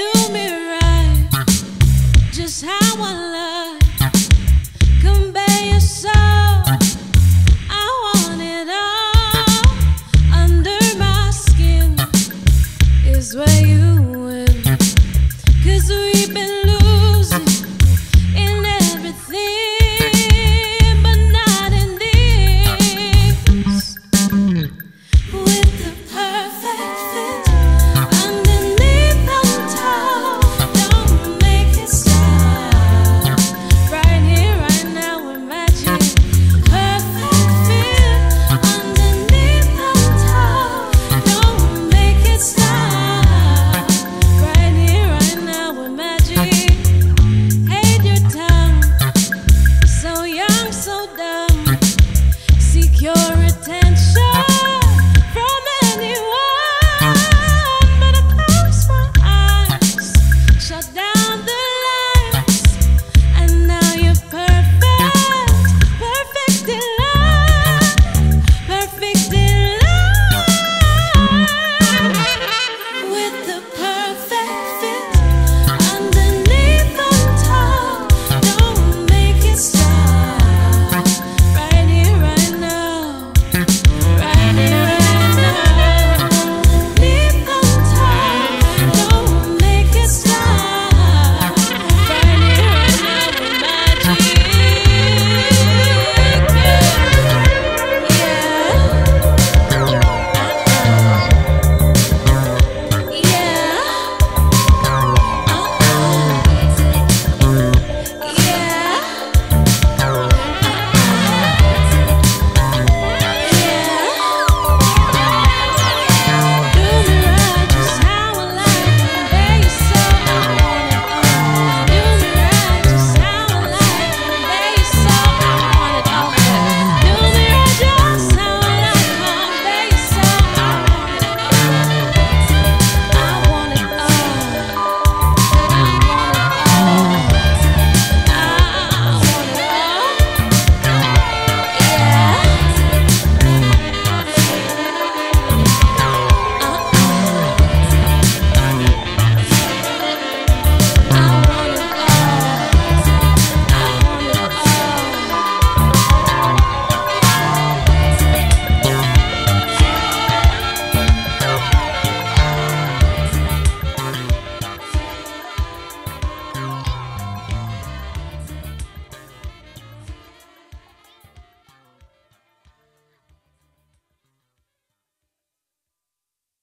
do me.